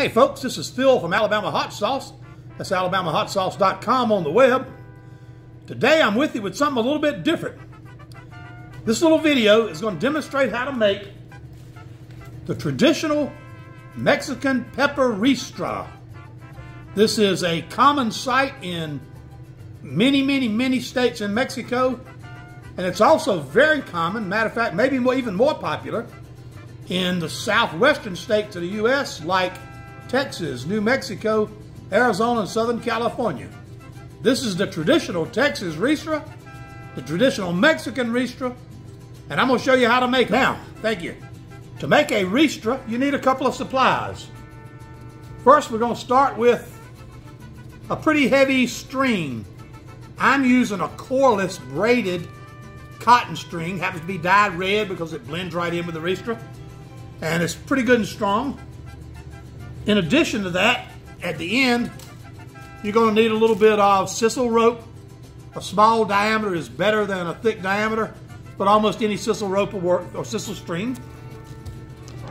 Hey folks, this is Phil from Alabama Hot Sauce. That's alabamahotsauce.com on the web. Today I'm with you with something a little bit different. This little video is going to demonstrate how to make the traditional Mexican pepper ristra. This is a common sight in many states in Mexico, and it's also very common, matter of fact, maybe even more popular in the southwestern states of the U.S. like Texas, New Mexico, Arizona, and Southern California. This is the traditional Texas ristra, the traditional Mexican ristra, and I'm going to show you how to make it now. Thank you. To make a ristra, you need a couple of supplies. First, we're going to start with a pretty heavy string. I'm using a coreless braided cotton string. Happens to be dyed red because it blends right in with the ristra. And it's pretty good and strong. In addition to that, at the end, you're going to need a little bit of sisal rope. A small diameter is better than a thick diameter, but almost any sisal rope will work, or sisal string.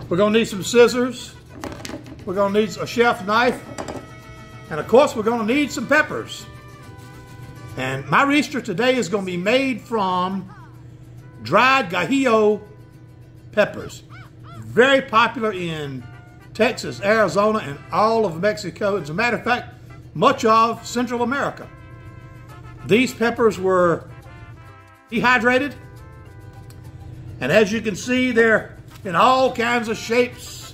We're going to need some scissors. We're going to need a chef knife. And of course, we're going to need some peppers. And my ristra today is going to be made from dried guajillo peppers. Very popular in Texas, Arizona, and all of Mexico. As a matter of fact, much of Central America. These peppers were dehydrated. And as you can see, they're in all kinds of shapes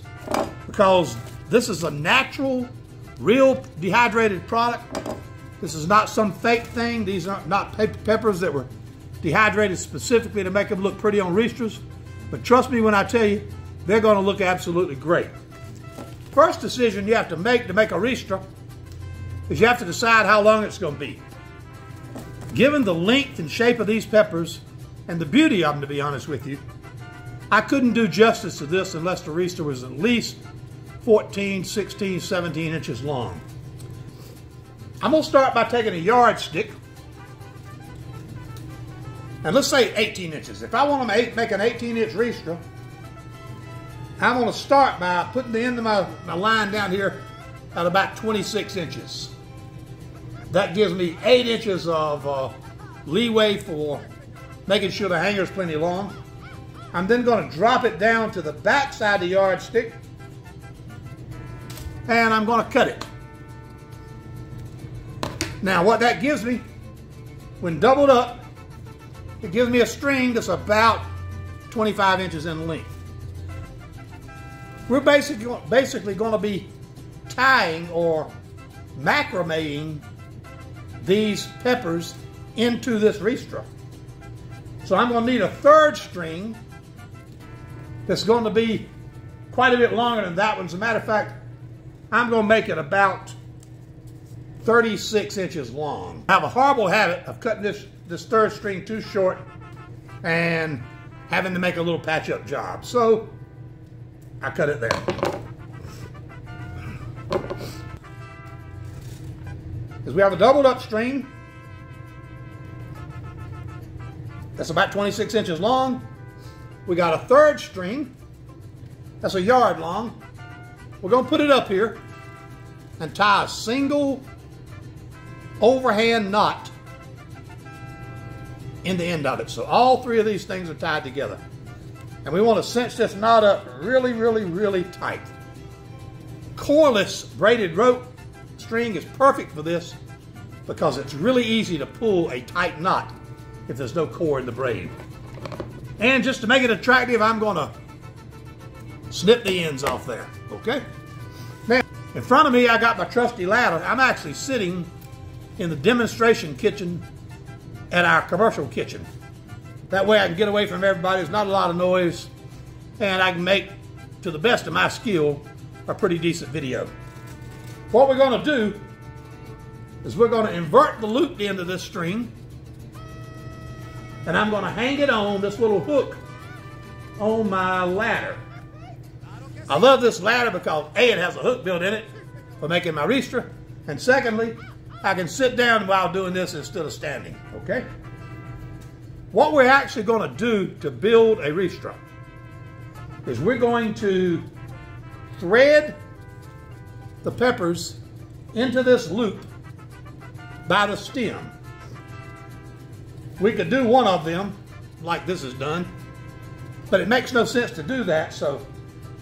because this is a natural, real dehydrated product. This is not some fake thing. These are not peppers that were dehydrated specifically to make them look pretty on ristras. But trust me when I tell you, they're going to look absolutely great. First decision you have to make a ristra is you have to decide how long it's going to be. Given the length and shape of these peppers and the beauty of them, to be honest with you, I couldn't do justice to this unless the ristra was at least 14, 16, 17 inches long. I'm going to start by taking a yardstick, and let's say 18 inches. If I want to make an 18-inch ristra, I'm going to start by putting the end of my line down here at about 26 inches. That gives me 8 inches of leeway for making sure the hanger's plenty long. I'm then going to drop it down to the back side of the yardstick, and I'm going to cut it. Now what that gives me, when doubled up, it gives me a string that's about 25 inches in length. We're basically going to be tying or macrameing these peppers into this ristra. So I'm going to need a third string that's going to be quite a bit longer than that one. As a matter of fact, I'm going to make it about 36 inches long. I have a horrible habit of cutting this third string too short and having to make a little patch-up job. So I cut it there. As we have a doubled-up string that's about 26 inches long. We got a third string that's a yard long. We're going to put it up here and tie a single overhand knot in the end of it. So all three of these things are tied together. And we want to cinch this knot up really tight. Coreless braided rope string is perfect for this because it's really easy to pull a tight knot if there's no core in the braid. And just to make it attractive, I'm going to snip the ends off there, okay? Now, in front of me, I got my trusty ladder. I'm actually sitting in the demonstration kitchen at our commercial kitchen. That way I can get away from everybody. There's not a lot of noise, and I can make, to the best of my skill, a pretty decent video. What we're going to do is we're going to invert the loop end of this string, and I'm going to hang it on this little hook on my ladder. I love this ladder because A, it has a hook built in it for making my ristra, and secondly, I can sit down while doing this instead of standing, okay? What we're actually going to do to build a ristra is we're going to thread the peppers into this loop by the stem. We could do one of them like this is done, but it makes no sense to do that, so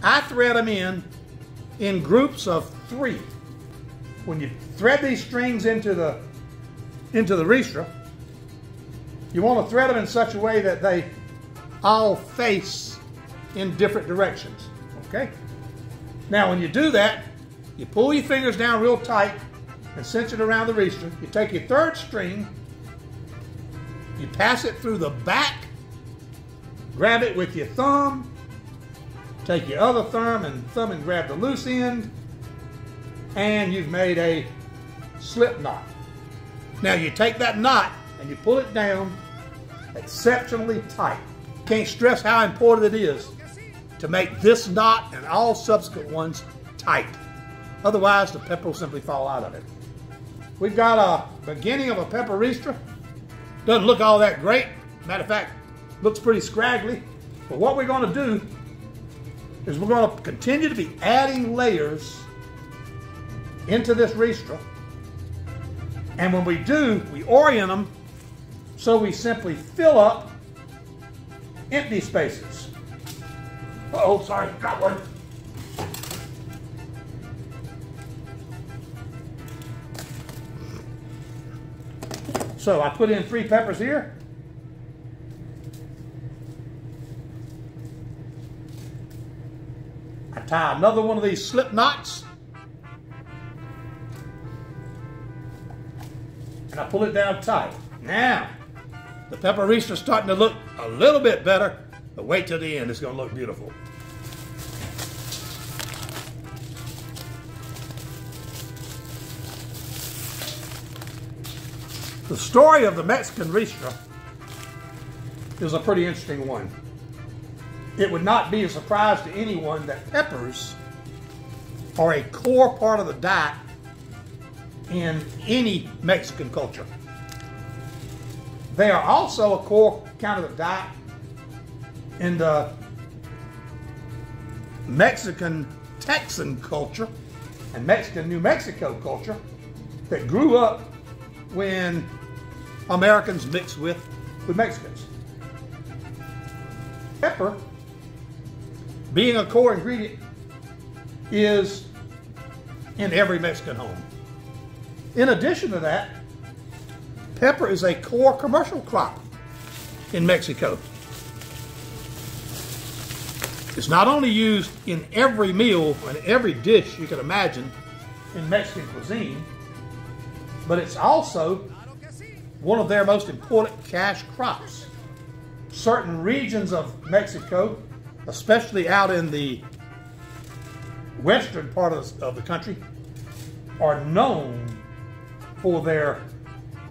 I thread them in groups of three. When you thread these strings into the ristra, you want to thread them in such a way that they all face in different directions, okay? Now when you do that, you pull your fingers down real tight and cinch it around the ristra. You take your third string, you pass it through the back, grab it with your thumb, take your other thumb and grab the loose end, and you've made a slip knot. Now you take that knot and you pull it down exceptionally tight. Can't stress how important it is to make this knot and all subsequent ones tight. Otherwise, the pepper will simply fall out of it. We've got a beginning of a pepper ristra. Doesn't look all that great. Matter of fact, looks pretty scraggly. But what we're going to do is we're going to continue to be adding layers into this ristra. And when we do, we orient them so we simply fill up empty spaces. Uh-oh, sorry, got one. So I put in three peppers here. I tie another one of these slip knots. And I pull it down tight. Now, the pepper ristra's starting to look a little bit better, but wait till the end, it's gonna look beautiful. The story of the Mexican ristra is a pretty interesting one. It would not be a surprise to anyone that peppers are a core part of the diet in any Mexican culture. They are also a core kind of the diet in the Mexican Texan culture and Mexican New Mexico culture that grew up when Americans mixed with Mexicans. Pepper, being a core ingredient, is in every Mexican home. In addition to that, pepper is a core commercial crop in Mexico. It's not only used in every meal and every dish you can imagine in Mexican cuisine, but it's also one of their most important cash crops. Certain regions of Mexico, especially out in the western part of the country, are known for their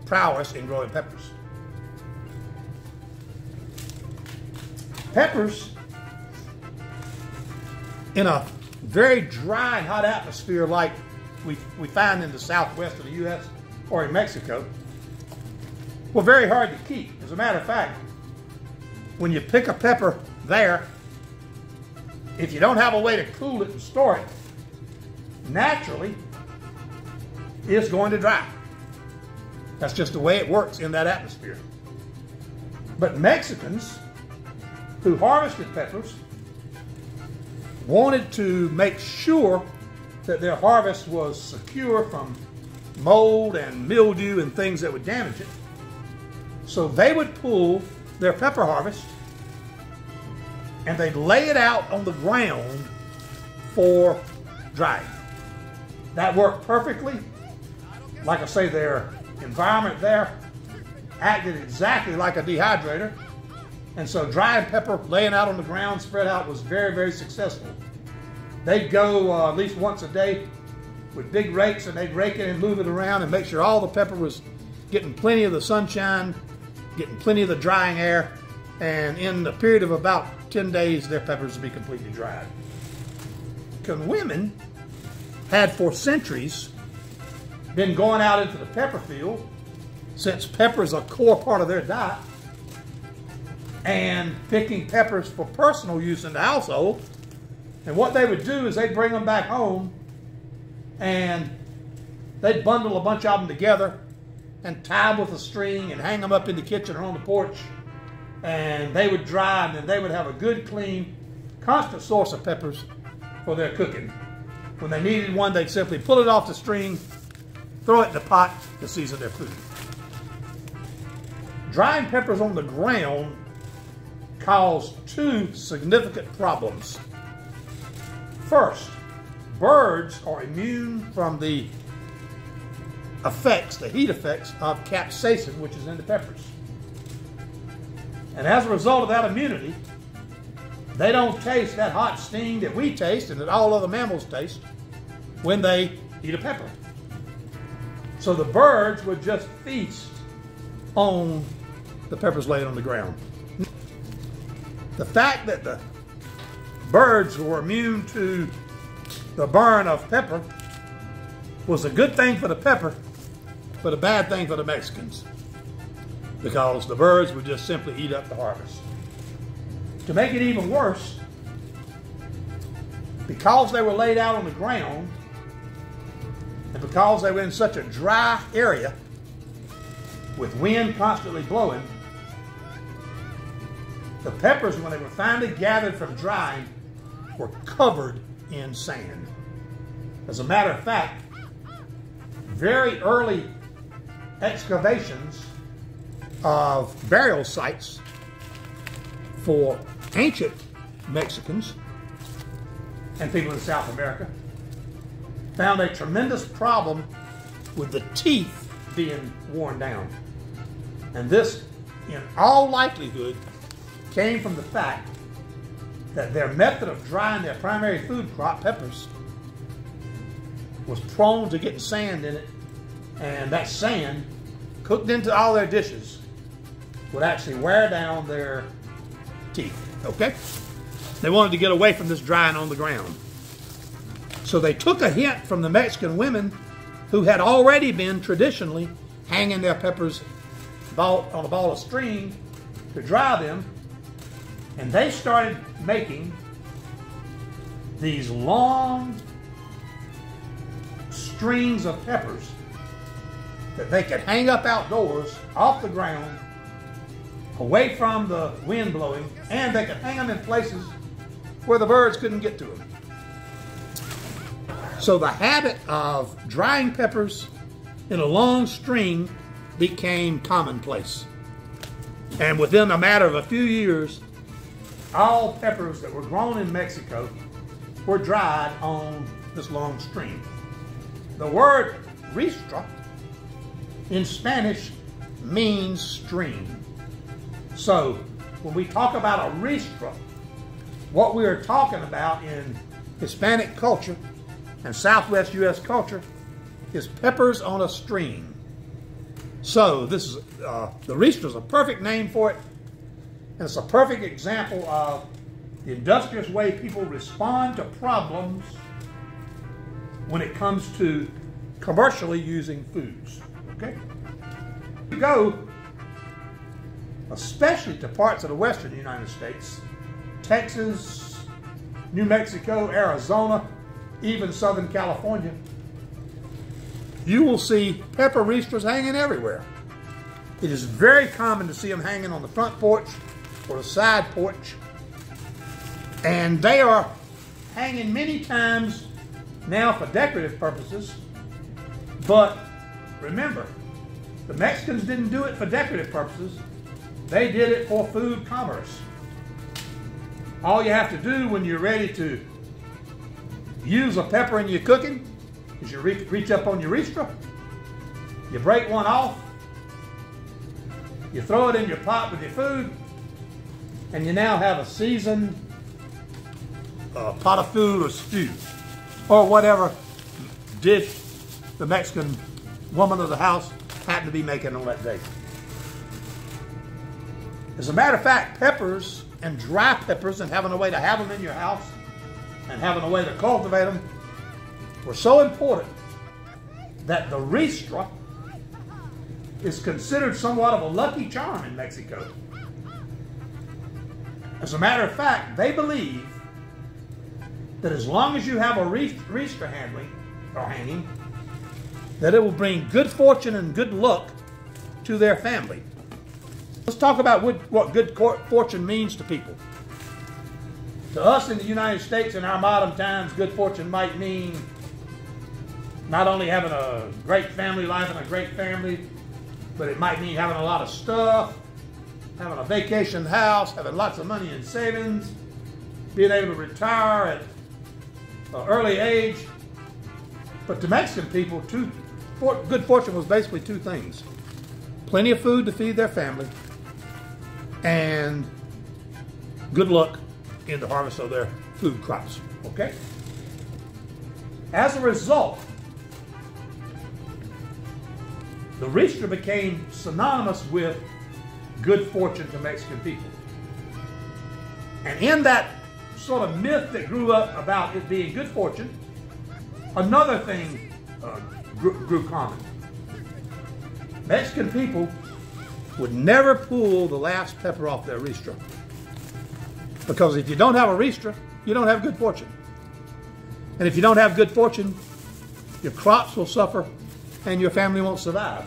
prowess in growing peppers. Peppers, in a very dry and hot atmosphere like we find in the southwest of the U.S. or in Mexico, were very hard to keep. As a matter of fact, when you pick a pepper there, if you don't have a way to cool it and store it, naturally, it's going to dry. That's just the way it works in that atmosphere. But Mexicans who harvested peppers wanted to make sure that their harvest was secure from mold and mildew and things that would damage it. So they would pull their pepper harvest and they'd lay it out on the ground for drying. That worked perfectly. Like I say, their environment there acted exactly like a dehydrator. And so dried pepper laying out on the ground, spread out, was very, very successful. They'd go at least once a day with big rakes, and they'd rake it and move it around and make sure all the pepper was getting plenty of the sunshine, getting plenty of the drying air, and in a period of about 10 days, their peppers would be completely dried. Because women had for centuries been going out into the pepper field, since pepper is a core part of their diet, and picking peppers for personal use in the household. And what they would do is they'd bring them back home and they'd bundle a bunch of them together and tie them with a string and hang them up in the kitchen or on the porch, and they would dry, and then they would have a good, clean, constant source of peppers for their cooking. When they needed one, they'd simply pull it off the string, throw it in the pot to season their food. Drying peppers on the ground caused two significant problems. First, birds are immune from the effects, the heat effects of capsaicin, which is in the peppers. And as a result of that immunity, they don't taste that hot steam that we taste and that all other mammals taste when they eat a pepper. So the birds would just feast on the peppers laid on the ground. The fact that the birds were immune to the burn of pepper was a good thing for the pepper, but a bad thing for the Mexicans, because the birds would just simply eat up the harvest. To make it even worse, because they were laid out on the ground, and because they were in such a dry area, with wind constantly blowing, the peppers, when they were finally gathered from drying, were covered in sand. As a matter of fact, very early excavations of burial sites for ancient Mexicans and people in South America found a tremendous problem with the teeth being worn down. And this, in all likelihood, came from the fact that their method of drying their primary food crop, peppers, was prone to getting sand in it, and that sand, cooked into all their dishes, would actually wear down their teeth, okay? They wanted to get away from this drying on the ground. So they took a hint from the Mexican women who had already been traditionally hanging their peppers on a ball of string to dry them, and they started making these long strings of peppers that they could hang up outdoors, off the ground, away from the wind blowing, and they could hang them in places where the birds couldn't get to them. So the habit of drying peppers in a long string became commonplace. And within a matter of a few years, all peppers that were grown in Mexico were dried on this long string. The word ristra in Spanish means string. So when we talk about a ristra, what we are talking about in Hispanic culture and Southwest U.S. culture is peppers on a string. So this is the ristra is a perfect name for it, and it's a perfect example of the industrious way people respond to problems when it comes to commercially using foods. Okay, we go, especially to parts of the western United States, Texas, New Mexico, Arizona, even Southern California, you will see pepper ristras hanging everywhere. It is very common to see them hanging on the front porch or the side porch. And they are hanging many times now for decorative purposes. But remember, the Mexicans didn't do it for decorative purposes. They did it for food commerce. All you have to do when you're ready to use a pepper in your cooking is you reach up on your ristra, you break one off, you throw it in your pot with your food, and you now have a seasoned pot of food or stew or whatever dish the Mexican woman of the house happened to be making on that day. As a matter of fact, peppers and dry peppers and having a way to have them in your house and having a way to cultivate them were so important that the ristra is considered somewhat of a lucky charm in Mexico. As a matter of fact, they believe that as long as you have a ristra handling, are hanging, that it will bring good fortune and good luck to their family. Let's talk about what good fortune means to people. To us in the United States in our modern times, good fortune might mean not only having a great family life and a great family, but it might mean having a lot of stuff, having a vacation house, having lots of money in savings, being able to retire at an early age. But to Mexican people, good fortune was basically two things. Plenty of food to feed their family and good luck in the harvest of their food crops, okay? As a result, the ristra became synonymous with good fortune to Mexican people. And in that sort of myth that grew up about it being good fortune, another thing grew common. Mexican people would never pull the last pepper off their ristra. Because if you don't have a ristra, you don't have good fortune. And if you don't have good fortune, your crops will suffer and your family won't survive.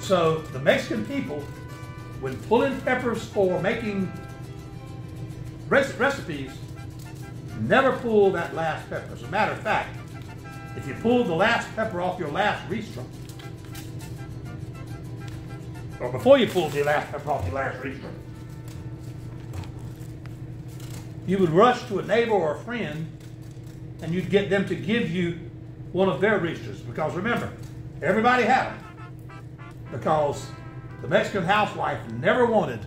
So the Mexican people, when pulling peppers for making recipes, never pull that last pepper. As a matter of fact, if you pull the last pepper off your last ristra, or before you pull the last pepper off your last ristra, you would rush to a neighbor or a friend and you'd get them to give you one of their ristras. Because remember, everybody had them. Because the Mexican housewife never wanted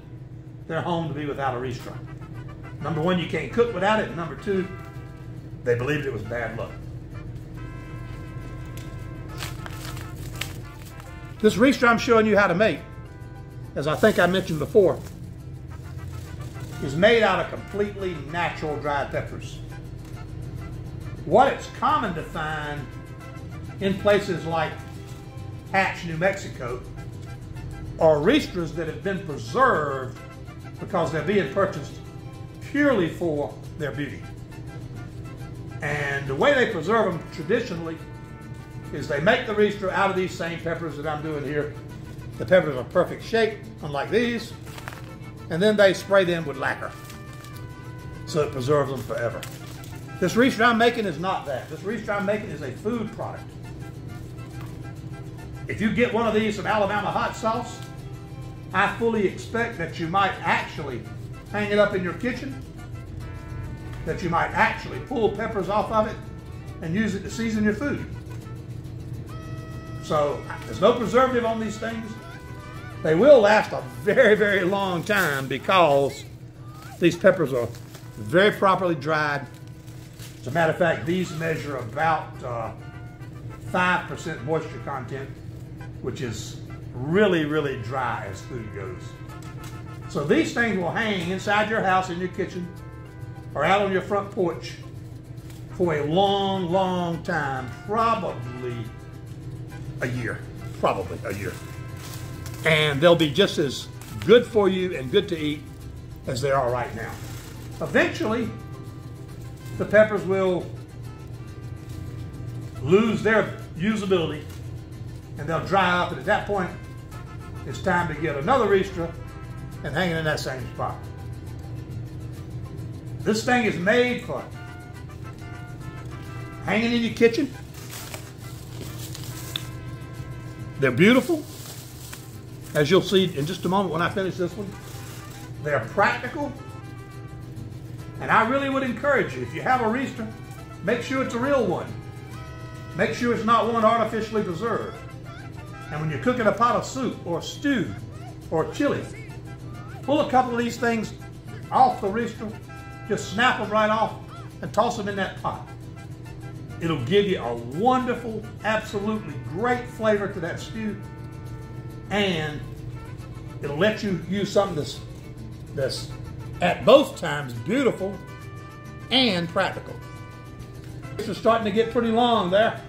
their home to be without a ristra. Number one, you can't cook without it. And number two, they believed it was bad luck. This ristra I'm showing you how to make, as I think I mentioned before, is made out of completely natural dried peppers. What it's common to find in places like Hatch, New Mexico, are ristras that have been preserved because they're being purchased purely for their beauty. And the way they preserve them traditionally is they make the ristra out of these same peppers that I'm doing here. The peppers are perfect shape, unlike these. And then they spray them with lacquer, so it preserves them forever. This ristra I'm making is not that. This ristra I'm making is a food product. If you get one of these from Alabama Hot Sauce, I fully expect that you might actually hang it up in your kitchen, that you might actually pull peppers off of it and use it to season your food. So there's no preservative on these things. They will last a very, very long time because these peppers are very properly dried. As a matter of fact, these measure about 5% moisture content, which is really, really dry as food goes. So these things will hang inside your house, in your kitchen, or out on your front porch for a long, long time, probably a year, And they'll be just as good for you and good to eat as they are right now. Eventually, the peppers will lose their usability and they'll dry up, and at that point, it's time to get another ristra and hang it in that same spot. This thing is made for hanging in your kitchen. They're beautiful. As you'll see in just a moment when I finish this one, they're practical. And I really would encourage you, if you have a ristra, make sure it's a real one. Make sure it's not one artificially preserved. And when you're cooking a pot of soup or stew or chili, pull a couple of these things off the ristra, just snap them right off and toss them in that pot. It'll give you a wonderful, absolutely great flavor to that stew. And it'll let you use something that's at both times beautiful and practical. This is starting to get pretty long there.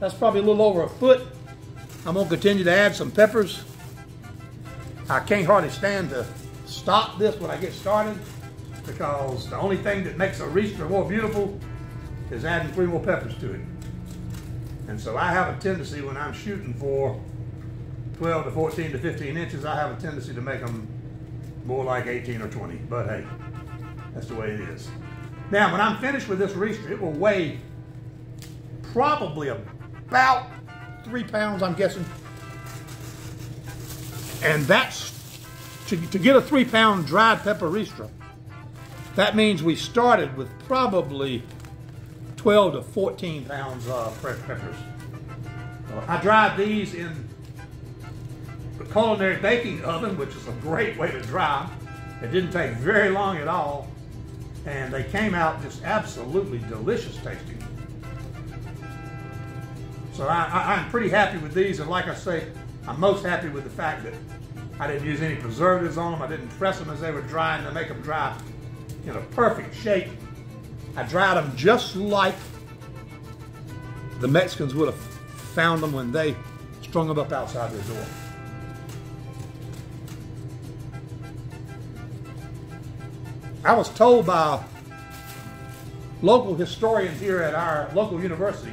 That's probably a little over a foot. I'm gonna continue to add some peppers. I can't hardly stand to stop this when I get started, because the only thing that makes a ristra more beautiful is adding 3 more peppers to it. And so I have a tendency when I'm shooting for 12 to 14 to 15 inches, I have a tendency to make them more like 18 or 20, but hey, that's the way it is. Now, when I'm finished with this ristra, it will weigh probably about 3 pounds, I'm guessing. And that's, to get a 3 pound dried pepper ristra, that means we started with probably 12 to 14 pounds of fresh peppers. I dried these in the culinary baking oven, which is a great way to dry them. It didn't take very long at all, and they came out just absolutely delicious tasting. So I'm pretty happy with these, and like I say, I'm most happy with the fact that I didn't use any preservatives on them. I didn't press them as they were drying to make them dry in a perfect shape. I dried them just like the Mexicans would have found them when they strung them up outside their door. I was told by local historians here at our local university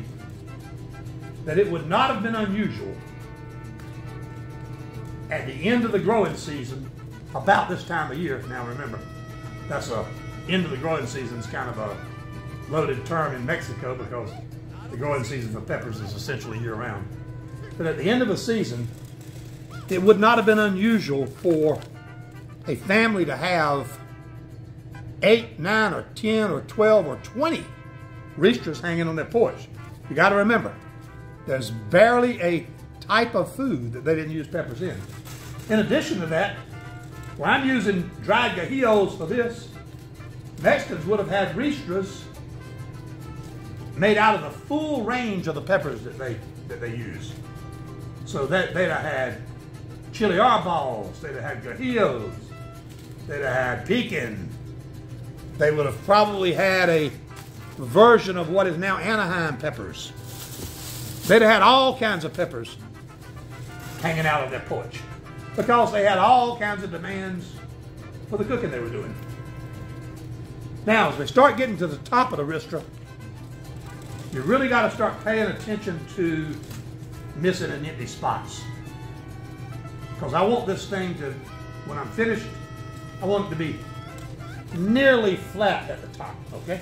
that it would not have been unusual at the end of the growing season, about this time of year. Now remember, that's a end of the growing season is kind of a loaded term in Mexico because the growing season for peppers is essentially year-round. But at the end of a season, it would not have been unusual for a family to have 8, 9, or 10, or 12, or 20 ristras hanging on their porch. You got to remember, there's barely a type of food that they didn't use peppers in. In addition to that, when I'm using dried guajillos for this, Mexicans would have had ristras made out of the full range of the peppers that they use. So that they'd have had chili arbols, they'd have had guajillos, they'd have had pecan. They would have probably had a version of what is now Anaheim peppers. They'd have had all kinds of peppers hanging out of their porch because they had all kinds of demands for the cooking they were doing. Now, as we start getting to the top of the ristra, you really got to start paying attention to missing and empty spots. Because I want this thing to, when I'm finished, I want it to be nearly flat at the top, okay?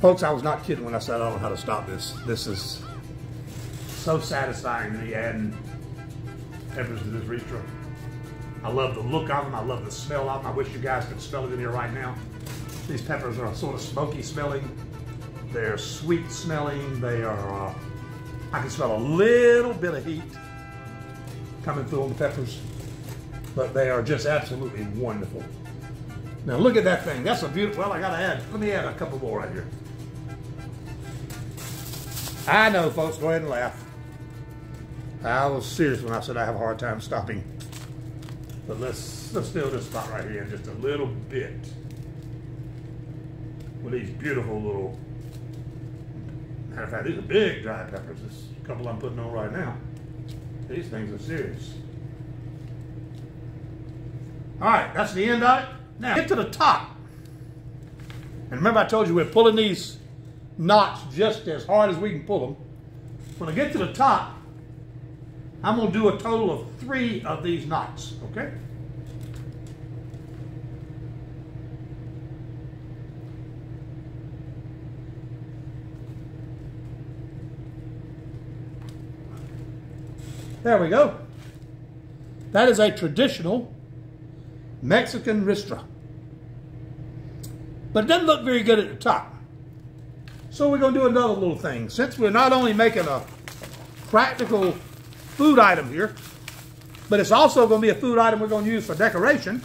Folks, I was not kidding when I said I don't know how to stop this. This is so satisfying to me, adding peppers to this ristra. I love the look of them. I love the smell of them. I wish you guys could smell it in here right now. These peppers are sort of smoky smelling. They're sweet smelling. They are, I can smell a little bit of heat coming through on the peppers, but they are just absolutely wonderful. Now look at that thing. That's a beautiful, well, I gotta add, let me add a couple more right here. I know, folks, go ahead and laugh. I was serious when I said I have a hard time stopping. But let's fill this spot right here in just a little bit with these beautiful little, matter of fact, these are big dried peppers. This couple I'm putting on right now. These things are serious. All right, that's the end of it. Now, get to the top. And remember I told you we're pulling these knots just as hard as we can pull them. When I get to the top, I'm going to do a total of 3 of these knots, okay? There we go. That is a traditional Mexican ristra. But it doesn't look very good at the top. So we're going to do another little thing. Since we're not only making a practical food item here, but it's also going to be a food item we're going to use for decoration,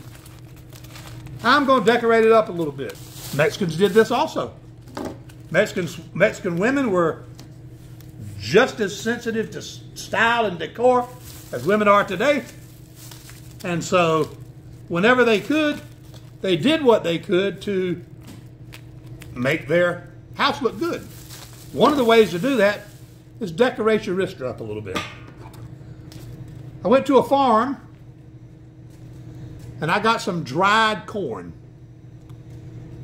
I'm going to decorate it up a little bit. Mexicans did this also. Mexican women were just as sensitive to style and decor as women are today. And so whenever they could, they did what they could to make their house look good. One of the ways to do that is decorate your ristra up a little bit. I went to a farm and I got some dried corn.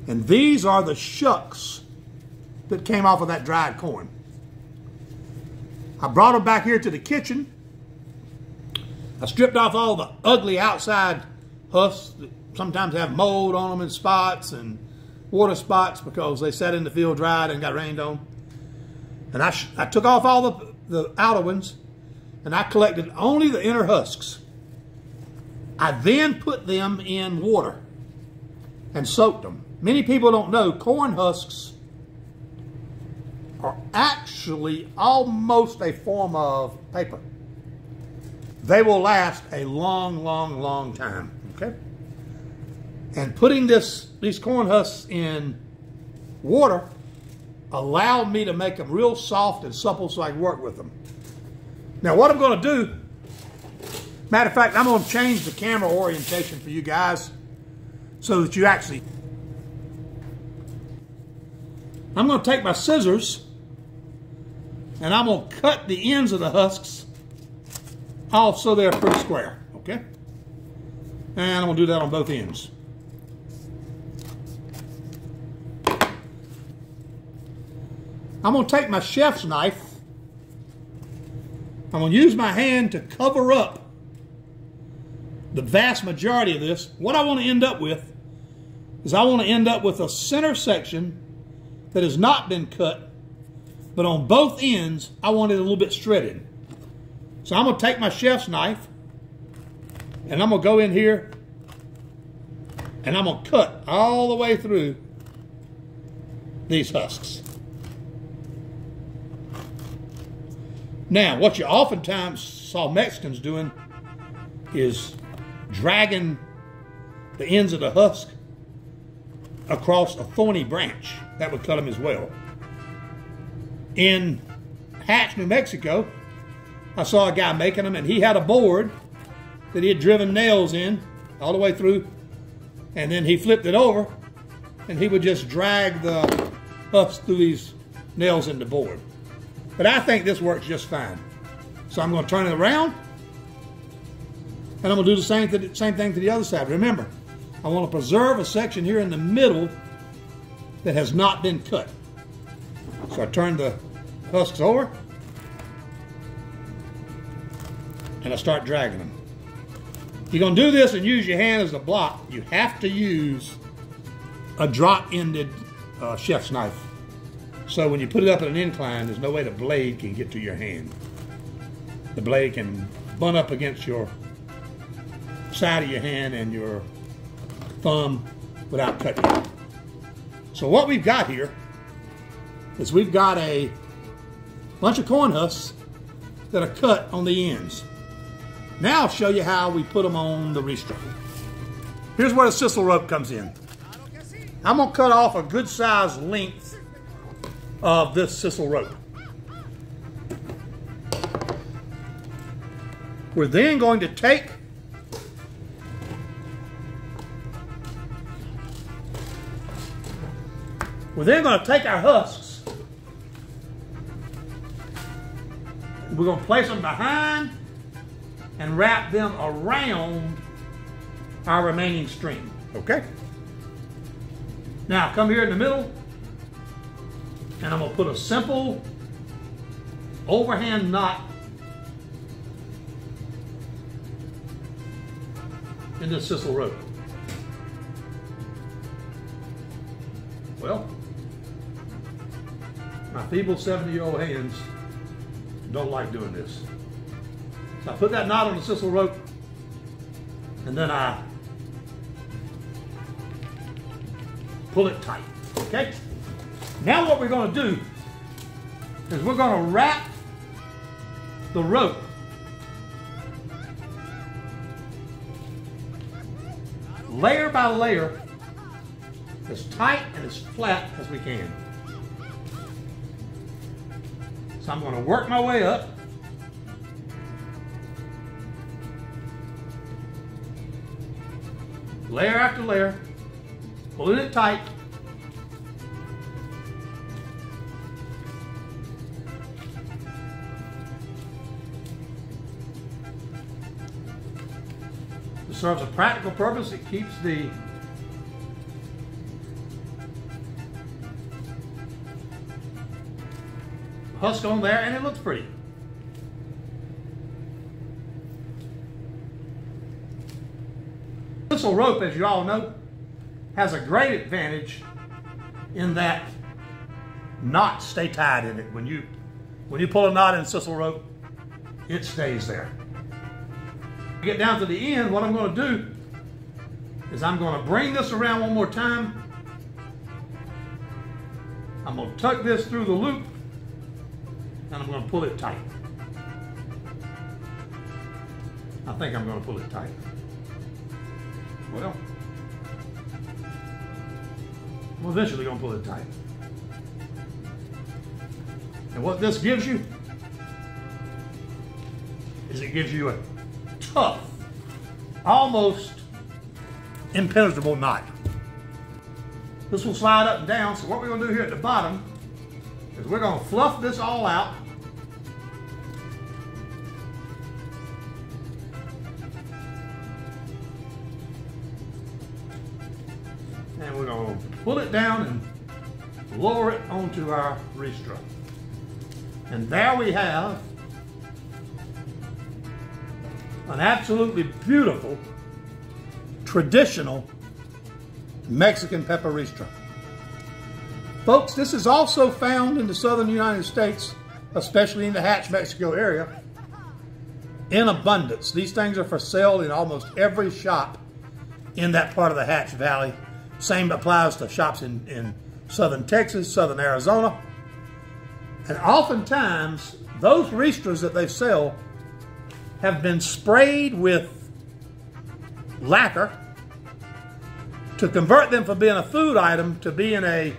And these are the shucks that came off of that dried corn. I brought them back here to the kitchen. I stripped off all the ugly outside husks that sometimes have mold on them in spots and water spots because they sat in the field dried and got rained on. And I took off all the outer ones, and I collected only the inner husks. I then put them in water and soaked them. Many people don't know corn husks are actually almost a form of paper. They will last a long, long, long time, okay? And putting these corn husks in water allowed me to make them real soft and supple so I can work with them. Now what I'm gonna do, matter of fact, I'm gonna change the camera orientation for you guys so that you actually, I'm gonna take my scissors and I'm gonna cut the ends of the husks off so they're pretty square, okay? And I'm gonna do that on both ends. I'm gonna take my chef's knife. I'm gonna use my hand to cover up the vast majority of this. What I wanna end up with is I wanna end up with a center section that has not been cut, but on both ends, I want it a little bit shredded. So I'm gonna take my chef's knife and I'm gonna go in here and I'm gonna cut all the way through these husks. Now, what you oftentimes saw Mexicans doing is dragging the ends of the husk across a thorny branch. That would cut them as well. In Hatch, New Mexico, I saw a guy making them, and he had a board that he had driven nails in all the way through, and then he flipped it over, and he would just drag the husks through these nails in the board. But I think this works just fine. So I'm gonna turn it around, and I'm gonna do the same thing to the other side. Remember, I wanna preserve a section here in the middle that has not been cut. So I turn the husks over, and I start dragging them. You're gonna do this and use your hand as a block. You have to use a drop-ended chef's knife. So when you put it up at an incline, there's no way the blade can get to your hand. The blade can bun up against your side of your hand and your thumb without cutting it. So what we've got here is we've got a bunch of corn husks that are cut on the ends. Now I'll show you how we put them on the ristra. Here's where the sisal rope comes in. I'm gonna cut off a good size length of this sisal rope. We're then going to take our husks. We're going to place them behind and wrap them around our remaining string. Okay? Now come here in the middle, and I'm going to put a simple overhand knot in this sisal rope. Well, my feeble 70-year-old hands don't like doing this. So I put that knot on the sisal rope, and then I pull it tight, okay? Now what we're going to do is we're going to wrap the rope layer by layer as tight and as flat as we can. So I'm going to work my way up. Layer after layer, pulling it tight. Serves a practical purpose. It keeps the husk on there, and it looks pretty. Sisal rope, as you all know, has a great advantage in that knots stay tied in it. When you pull a knot in sisal rope, it stays there. Get down to the end, what I'm going to do is I'm going to bring this around one more time. I'm going to tuck this through the loop, and I'm going to pull it tight. I think I'm going to pull it tight. Well, I'm eventually going to pull it tight. And what this gives you is it gives you a tough, almost impenetrable knot. This will slide up and down, so what we're going to do here at the bottom is we're going to fluff this all out. And we're going to pull it down and lower it onto our ristra. And there we have an absolutely beautiful, traditional Mexican pepper ristra. Folks, this is also found in the southern United States, especially in the Hatch, Mexico area, in abundance. These things are for sale in almost every shop in that part of the Hatch Valley. Same applies to shops in southern Texas, southern Arizona. And oftentimes, those ristras that they sell have been sprayed with lacquer to convert them from being a food item to being an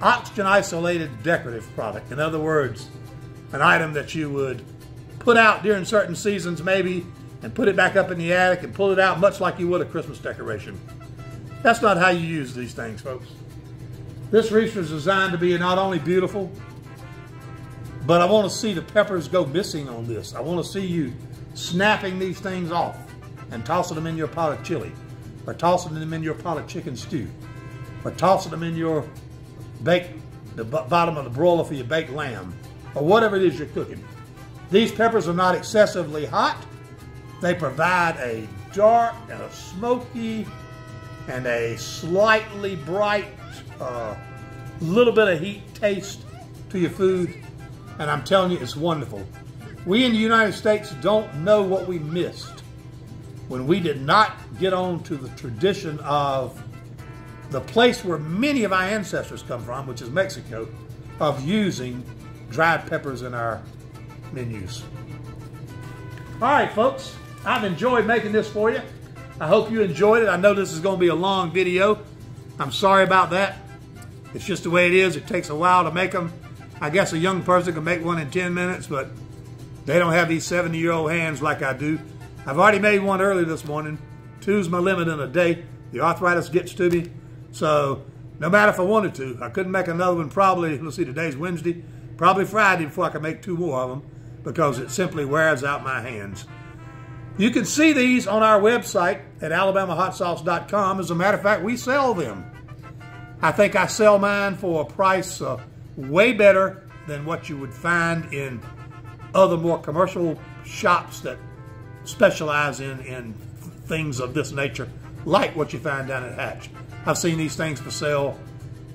oxygen-isolated decorative product. In other words, an item that you would put out during certain seasons maybe and put it back up in the attic and pull it out much like you would a Christmas decoration. That's not how you use these things, folks. This ristra is designed to be not only beautiful, but I want to see the peppers go missing on this. I want to see you snapping these things off and tossing them in your pot of chili, or tossing them in your pot of chicken stew, or tossing them in your the bottom of the broiler for your baked lamb, or whatever it is you're cooking. These peppers are not excessively hot. They provide a dark and a smoky and a slightly bright, little bit of heat taste to your food. And I'm telling you, it's wonderful. We in the United States don't know what we missed when we did not get on to the tradition of the place where many of our ancestors come from, which is Mexico, of using dried peppers in our menus. All right, folks, I've enjoyed making this for you. I hope you enjoyed it. I know this is going to be a long video. I'm sorry about that. It's just the way it is. It takes a while to make them. I guess a young person can make one in 10 minutes, but they don't have these 70-year-old hands like I do. I've already made one early this morning. 2's my limit in a day. The arthritis gets to me. So no matter if I wanted to, I couldn't make another one probably, let's see, today's Wednesday, probably Friday before I can make 2 more of them because it simply wears out my hands. You can see these on our website at alabamahotsauce.com. As a matter of fact, we sell them. I think I sell mine for a price way better than what you would find in other more commercial shops that specialize in things of this nature, like what you find down at Hatch. I've seen these things for sale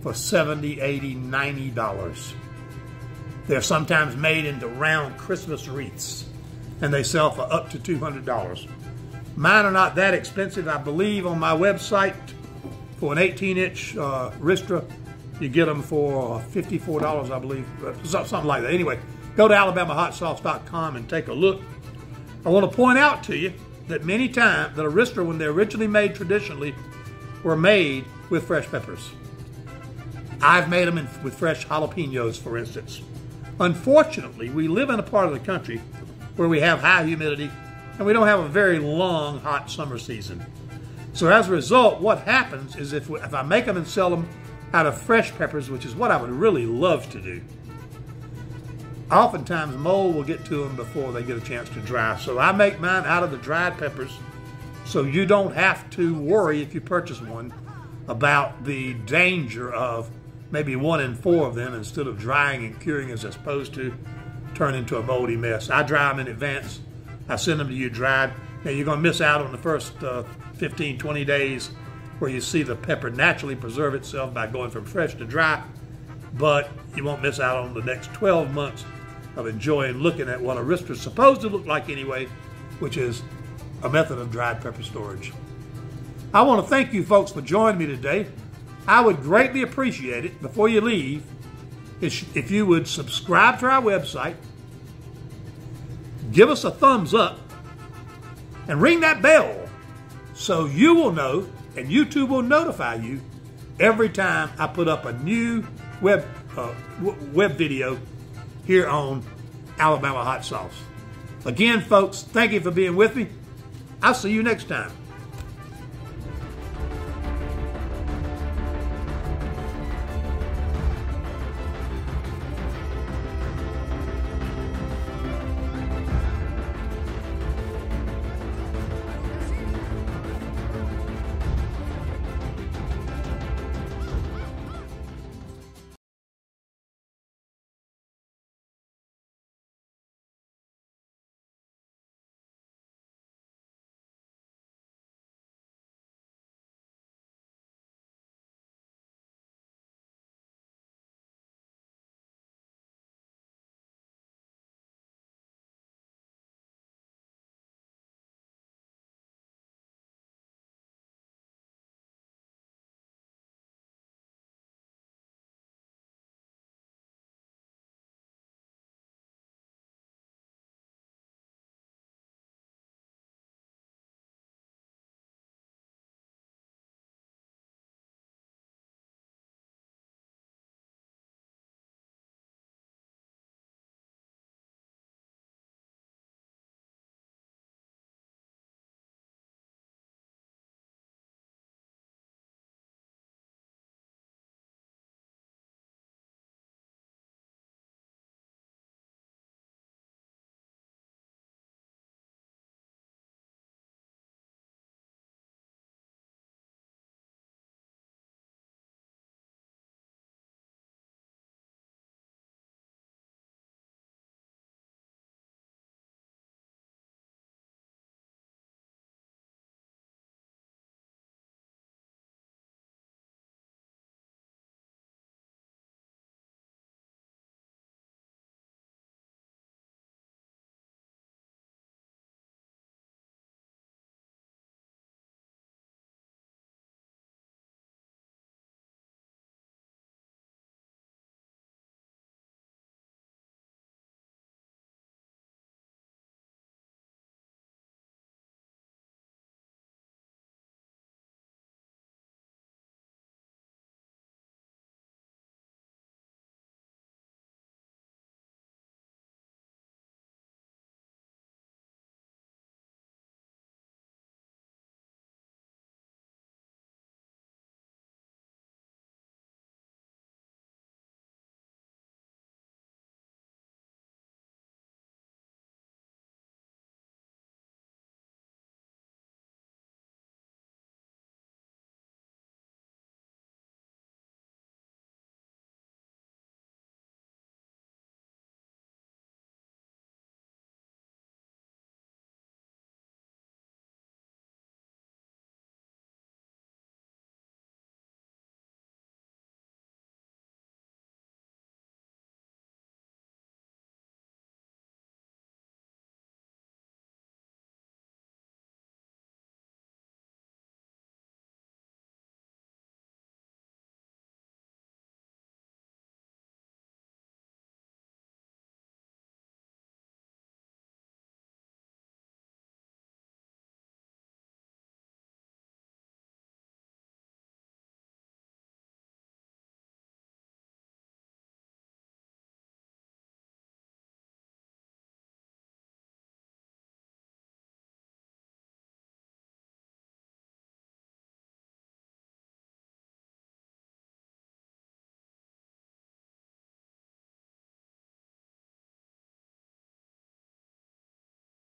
for $70, $80, $90. They're sometimes made into round Christmas wreaths, and they sell for up to $200. Mine are not that expensive. I believe on my website for an 18-inch ristra, you get them for $54, I believe, something like that. Anyway, go to alabamahotsauce.com and take a look. I want to point out to you that many times that a ristra, when they're originally made traditionally, were made with fresh peppers. I've made them with fresh jalapenos, for instance. Unfortunately, we live in a part of the country where we have high humidity and we don't have a very long, hot summer season. So as a result, what happens is if I make them and sell them out of fresh peppers, which is what I would really love to do, oftentimes mold will get to them before they get a chance to dry. So I make mine out of the dried peppers, so you don't have to worry if you purchase one about the danger of maybe 1 in 4 of them, instead of drying and curing as they're supposed to, turn into a moldy mess. I dry them in advance. I send them to you dried. Now you're gonna miss out on the first 15, 20 days where you see the pepper naturally preserve itself by going from fresh to dry, but you won't miss out on the next 12 months of enjoying looking at what a ristra is supposed to look like anyway, which is a method of dried pepper storage. I want to thank you folks for joining me today. I would greatly appreciate it, before you leave, if you would subscribe to our website, give us a thumbs up, and ring that bell so you will know and YouTube will notify you every time I put up a new web video here on Alabama Hot Sauce. Again, folks, thank you for being with me. I'll see you next time.